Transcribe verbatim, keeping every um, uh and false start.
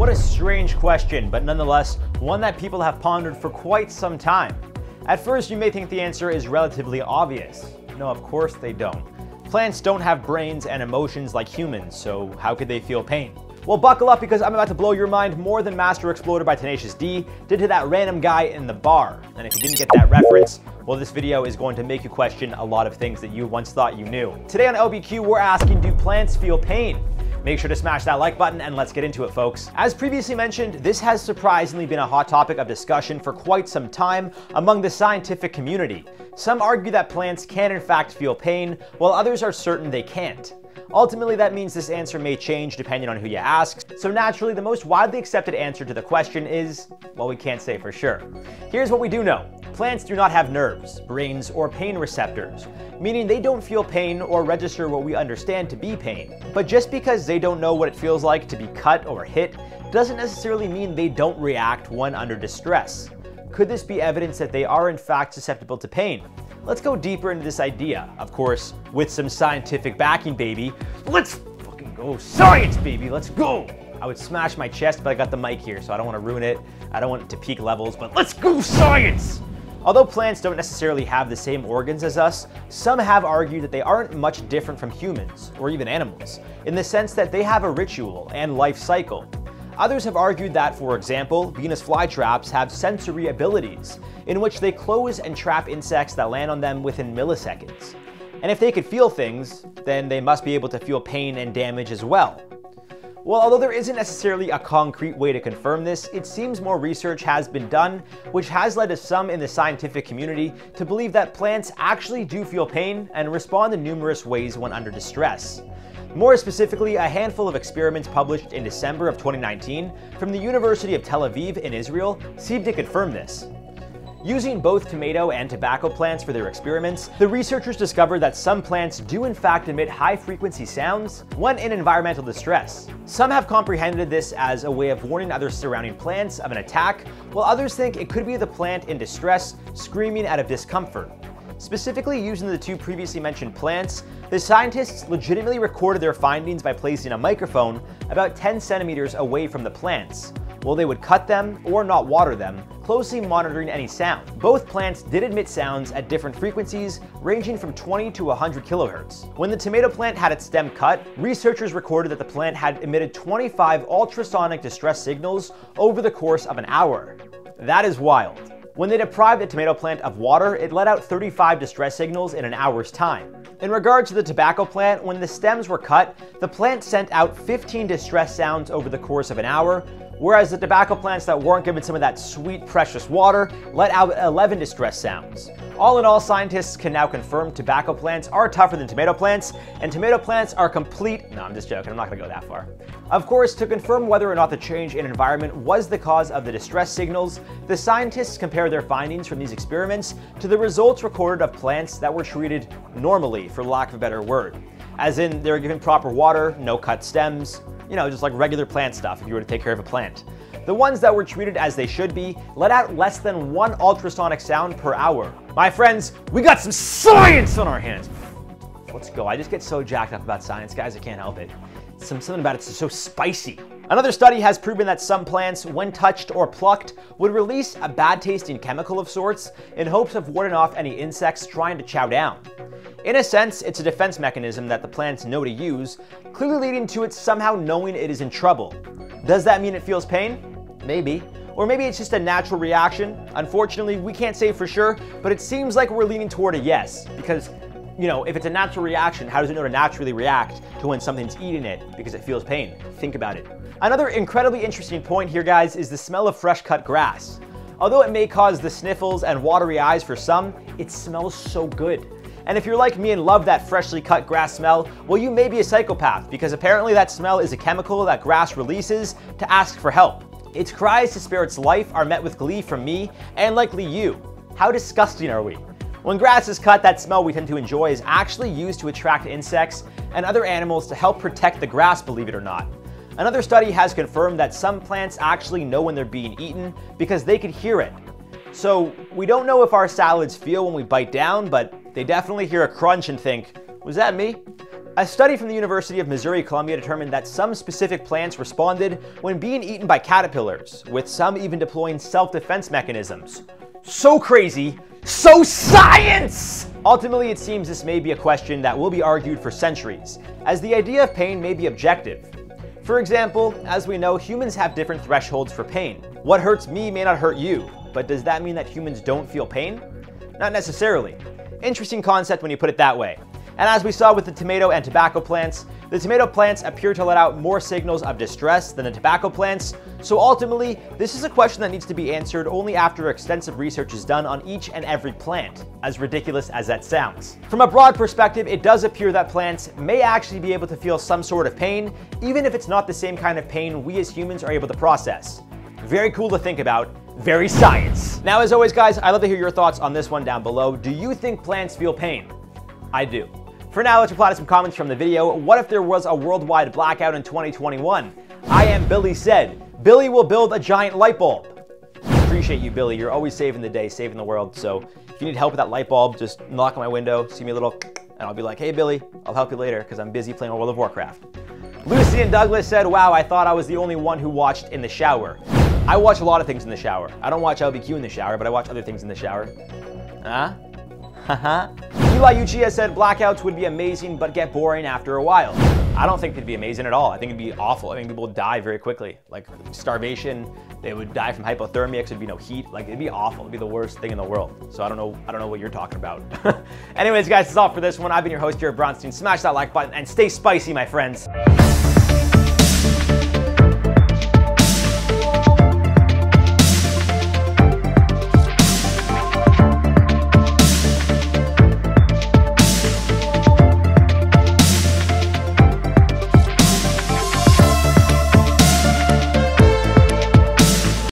What a strange question, but nonetheless, one that people have pondered for quite some time. At first, you may think the answer is relatively obvious. No, of course they don't. Plants don't have brains and emotions like humans, so how could they feel pain? Well, buckle up because I'm about to blow your mind more than Master Exploder by Tenacious D did to that random guy in the bar. And if you didn't get that reference, well, this video is going to make you question a lot of things that you once thought you knew. Today on L B Q, we're asking, do plants feel pain? Make sure to smash that like button and let's get into it, folks. As previously mentioned, this has surprisingly been a hot topic of discussion for quite some time among the scientific community. Some argue that plants can in fact feel pain, while others are certain they can't. Ultimately, that means this answer may change depending on who you ask. So naturally, the most widely accepted answer to the question is, well, we can't say for sure. Here's what we do know. Plants do not have nerves, brains, or pain receptors, meaning they don't feel pain or register what we understand to be pain. But just because they don't know what it feels like to be cut or hit doesn't necessarily mean they don't react when under distress. Could this be evidence that they are in fact susceptible to pain? Let's go deeper into this idea, of course, with some scientific backing, baby. Let's fucking go science, baby, let's go! I would smash my chest, but I got the mic here, so I don't want to ruin it. I don't want it to peak levels, but let's go science! Although plants don't necessarily have the same organs as us, some have argued that they aren't much different from humans, or even animals, in the sense that they have a ritual and life cycle. Others have argued that, for example, Venus flytraps have sensory abilities, in which they close and trap insects that land on them within milliseconds. And if they could feel things, then they must be able to feel pain and damage as well. Well, although there isn't necessarily a concrete way to confirm this, it seems more research has been done, which has led to some in the scientific community to believe that plants actually do feel pain and respond in numerous ways when under distress. More specifically, a handful of experiments published in December of twenty nineteen from the University of Tel Aviv in Israel seemed to confirm this. Using both tomato and tobacco plants for their experiments, the researchers discovered that some plants do in fact emit high-frequency sounds when in environmental distress. Some have comprehended this as a way of warning other surrounding plants of an attack, while others think it could be the plant in distress screaming out of discomfort. Specifically using the two previously mentioned plants, the scientists legitimately recorded their findings by placing a microphone about ten centimeters away from the plants, while they would cut them or not water them, closely monitoring any sound. Both plants did emit sounds at different frequencies, ranging from twenty to one hundred kilohertz. When the tomato plant had its stem cut, researchers recorded that the plant had emitted twenty-five ultrasonic distress signals over the course of an hour. That is wild. When they deprived the tomato plant of water, it let out thirty-five distress signals in an hour's time. In regard to the tobacco plant, when the stems were cut, the plant sent out fifteen distress sounds over the course of an hour, whereas the tobacco plants that weren't given some of that sweet, precious water let out eleven distress sounds. All in all, scientists can now confirm tobacco plants are tougher than tomato plants, and tomato plants are complete... No, I'm just joking, I'm not gonna go that far. Of course, to confirm whether or not the change in environment was the cause of the distress signals, the scientists compare their findings from these experiments to the results recorded of plants that were treated normally, for lack of a better word. As in, they were given proper water, no cut stems, you know, just like regular plant stuff if you were to take care of a plant. The ones that were treated as they should be let out less than one ultrasonic sound per hour. My friends, we got some science on our hands! Let's go. I just get so jacked up about science, guys, I can't help it. Some, something about it's so spicy. Another study has proven that some plants, when touched or plucked, would release a bad-tasting chemical of sorts in hopes of warding off any insects trying to chow down. In a sense, it's a defense mechanism that the plants know to use, clearly leading to it somehow knowing it is in trouble. Does that mean it feels pain? Maybe. Or maybe it's just a natural reaction. Unfortunately, we can't say for sure, but it seems like we're leaning toward a yes, because, you know, if it's a natural reaction, how does it know to naturally react to when something's eating it because it feels pain? Think about it. Another incredibly interesting point here, guys, is the smell of fresh cut grass. Although it may cause the sniffles and watery eyes for some, it smells so good. And if you're like me and love that freshly cut grass smell, well, you may be a psychopath, because apparently that smell is a chemical that grass releases to ask for help. Its cries to spare its life are met with glee from me, and likely you. How disgusting are we? When grass is cut, that smell we tend to enjoy is actually used to attract insects and other animals to help protect the grass, believe it or not. Another study has confirmed that some plants actually know when they're being eaten because they could hear it. So we don't know if our salads feel when we bite down, but they definitely hear a crunch and think, was that me? A study from the University of Missouri-Columbia determined that some specific plants responded when being eaten by caterpillars, with some even deploying self-defense mechanisms. So crazy, so science! Ultimately, it seems this may be a question that will be argued for centuries, as the idea of pain may be objective. For example, as we know, humans have different thresholds for pain. What hurts me may not hurt you, but does that mean that humans don't feel pain? Not necessarily. Interesting concept when you put it that way. And as we saw with the tomato and tobacco plants, the tomato plants appear to let out more signals of distress than the tobacco plants, so ultimately, this is a question that needs to be answered only after extensive research is done on each and every plant, as ridiculous as that sounds. From a broad perspective, it does appear that plants may actually be able to feel some sort of pain, even if it's not the same kind of pain we as humans are able to process. Very cool to think about. Very science. Now, as always, guys, I'd love to hear your thoughts on this one down below. Do you think plants feel pain? I do. For now, let's reply to some comments from the video. What if there was a worldwide blackout in twenty twenty-one? I am Billy said, Billy will build a giant light bulb. Appreciate you, Billy. You're always saving the day, saving the world. So if you need help with that light bulb, just knock on my window, see me a little, and I'll be like, hey, Billy, I'll help you later because I'm busy playing World of Warcraft. Lucy and Douglas said, wow, I thought I was the only one who watched in the shower. I watch a lot of things in the shower. I don't watch L B Q in the shower, but I watch other things in the shower. Huh? Haha. Eli Uchia said blackouts would be amazing, but get boring after a while. I don't think they'd be amazing at all. I think it'd be awful. I think people would die very quickly. Like starvation, they would die from hypothermia because there'd be no heat. Like it'd be awful. It'd be the worst thing in the world. So I don't know. I don't know what you're talking about. Anyways, guys, that's all for this one. I've been your host, Jared Bronstein. Smash that like button and stay spicy, my friends.